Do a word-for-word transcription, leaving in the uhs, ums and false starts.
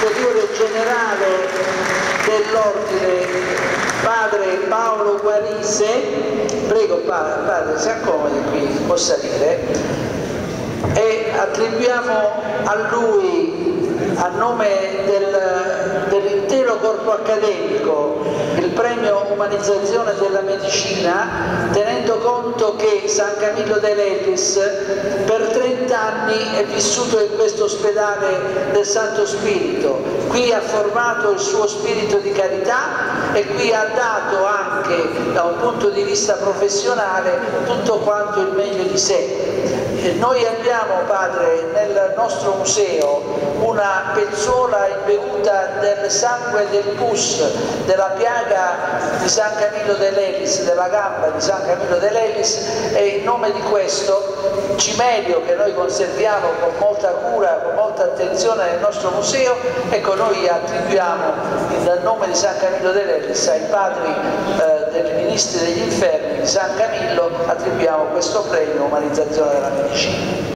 superiore generale dell'ordine, padre Paolo Guarise. Prego padre, padre si accomodi qui, può salire, e attribuiamo a lui, a nome del, dell'intero corpo accademico, il premio Umanizzazione della Medicina, tenendo conto che San Camillo de Lellis per trent'anni è vissuto in questo ospedale del Santo Spirito. Qui ha formato il suo spirito di carità e qui ha dato anche, da un punto di vista professionale, tutto quanto il meglio di sé. Noi abbiamo, padre, nel nostro museo una pezzola imbevuta del sangue del pus, della piaga di San Camillo de Lellis, della gamba di San Camillo de Lellis, e in nome di questo cimelio che noi conserviamo con molta cura, con molta attenzione nel nostro museo, ecco, noi attribuiamo il nome di San Camillo de Lellis ai padri eh, dei ministri degli infermi di San Camillo, attribuiamo questo premio Umanizzazione della Medicina.